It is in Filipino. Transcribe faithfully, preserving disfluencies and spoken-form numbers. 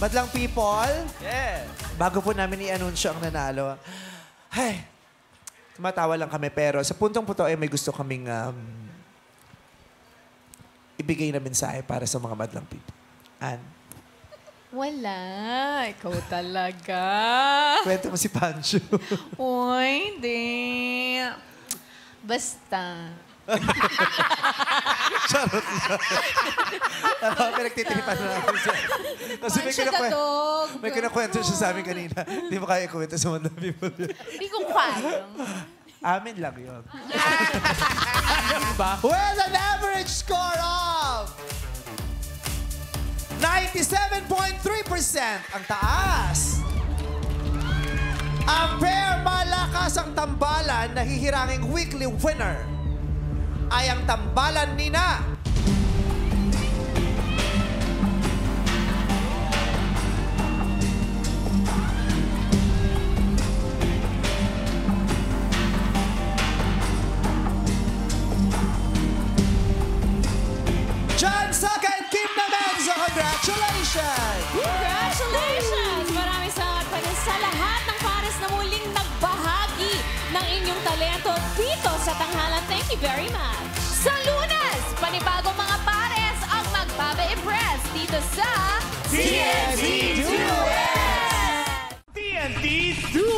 Madlang People? Yes. Bago po namin i-anunsyo ang nanalo. Ay, tumatawa lang kami. Pero sa Puntong Puto ay may gusto kaming um, ibigay na mensahe para sa mga Madlang People. Ann? Wala. Ikaw talaga. Kwento mo si Pancho. Uy, hindi. Basta. Charot siya. Pinagtitiripan na natin siya. Kasi may kinakwento. May kinakwento siya sa amin kanina. Hindi mo kaya ikwento sa Madlang People. Hindi ko kaya. Amin lang yun. With an average score of ninety-seven point three percent, ang taas. Ang pair malakas ang tambalan, nahihiranging weekly winner ay ang tambalan ni na John Saka Kim Namens. Congratulations! Congratulations! Maraming salamat pa rin sa lahat ng pares na muling nagbahagi ng inyong talento dito sa Tanghalan. Thank you very much. Sa Lunes, panibagong mga pares ang magpabe-impress dito sa T N T two S! T N T two